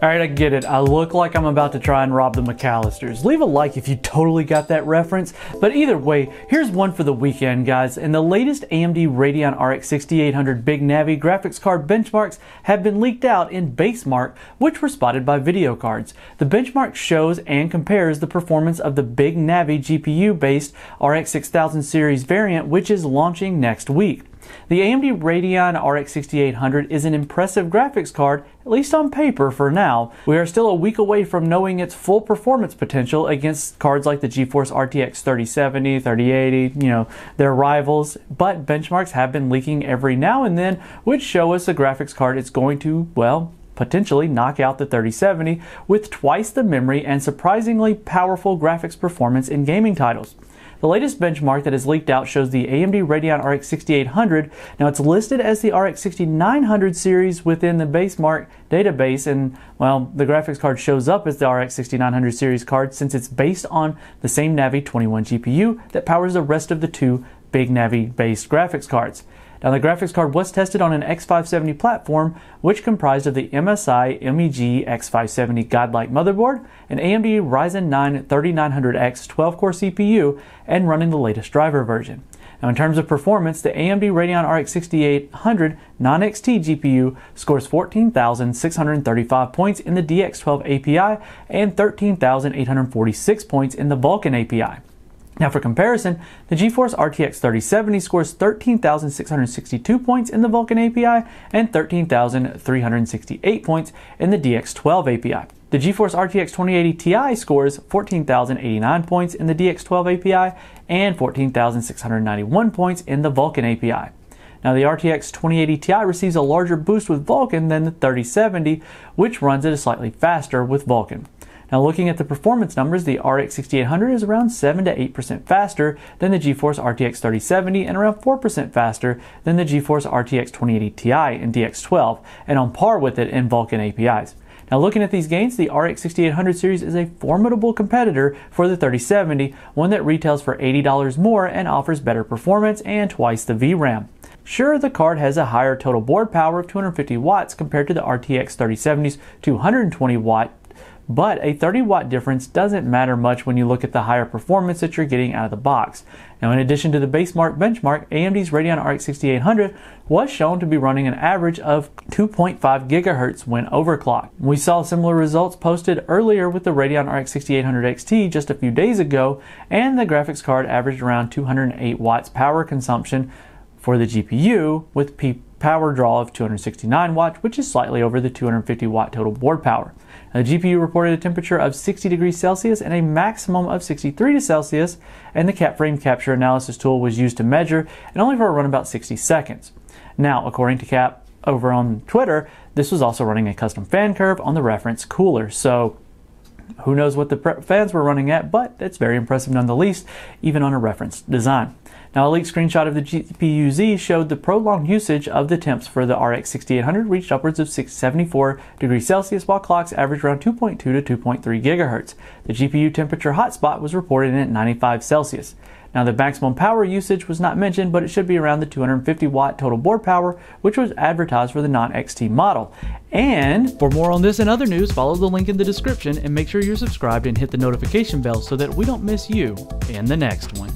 Alright, I get it. I look like I'm about to try and rob the McAllisters. Leave a like if you totally got that reference. But either way, here's one for the weekend, guys. And the latest AMD Radeon RX 6800 Big Navi graphics card benchmarks have been leaked out in Basemark, which were spotted by video cards. The benchmark shows and compares the performance of the Big Navi GPU-based RX 6000 series variant, which is launching next week. The AMD Radeon RX 6800 is an impressive graphics card, at least on paper for now. We are still a week away from knowing its full performance potential against cards like the GeForce RTX 3070, 3080, their rivals, but benchmarks have been leaking every now and then, which show us a graphics card is going to, well, potentially knock out the 3070 with twice the memory and surprisingly powerful graphics performance in gaming titles. The latest benchmark that is leaked out shows the AMD Radeon RX 6800. Now, it's listed as the RX 6900 series within the Basemark database, and, well, the graphics card shows up as the RX 6900 series card since it's based on the same Navi 21 GPU that powers the rest of the two Big Navi-based graphics cards. Now, the graphics card was tested on an X570 platform, which comprised of the MSI MEG X570 Godlike motherboard, an AMD Ryzen 9 3900X 12-core CPU, and running the latest driver version. Now, in terms of performance, the AMD Radeon RX 6800 non-XT GPU scores 14,635 points in the DX12 API and 13,846 points in the Vulkan API. Now, for comparison, the GeForce RTX 3070 scores 13,662 points in the Vulkan API and 13,368 points in the DX12 API. The GeForce RTX 2080 Ti scores 14,089 points in the DX12 API and 14,691 points in the Vulkan API. Now, the RTX 2080 Ti receives a larger boost with Vulkan than the 3070, which runs at a slightly faster with Vulkan. Now, looking at the performance numbers, the RX 6800 is around 7 to 8% faster than the GeForce RTX 3070 and around 4% faster than the GeForce RTX 2080 Ti and DX12, and on par with it in Vulkan APIs. Now, looking at these gains, the RX 6800 series is a formidable competitor for the 3070, one that retails for $80 more and offers better performance and twice the VRAM. Sure, the card has a higher total board power of 250 watts compared to the RTX 3070's 220 watt, but a 30 watt difference doesn't matter much when you look at the higher performance that you're getting out of the box. Now, in addition to the Basemark benchmark, AMD's Radeon RX 6800 was shown to be running an average of 2.5 gigahertz when overclocked. We saw similar results posted earlier with the Radeon RX 6800 XT just a few days ago, and the graphics card averaged around 208 watts power consumption for the GPU, with peak power draw of 269 watts, which is slightly over the 250 watt total board power. Now, the GPU reported a temperature of 60 degrees Celsius and a maximum of 63 degrees Celsius, and the Cap Frame Capture analysis tool was used to measure, and only for a run about 60 seconds. Now, according to Cap over on Twitter, this was also running a custom fan curve on the reference cooler, so who knows what the fans were running at, but it's very impressive none the least, even on a reference design. Now, a leaked screenshot of the GPU-Z showed the prolonged usage of the temps for the RX 6800 reached upwards of 74 degrees Celsius, while clocks averaged around 2.2 to 2.3 gigahertz. The GPU temperature hotspot was reported in at 95 Celsius. Now, the maximum power usage was not mentioned, but it should be around the 250 watt total board power, which was advertised for the non-XT model. And for more on this and other news, follow the link in the description and make sure you're subscribed and hit the notification bell so that we don't miss you in the next one.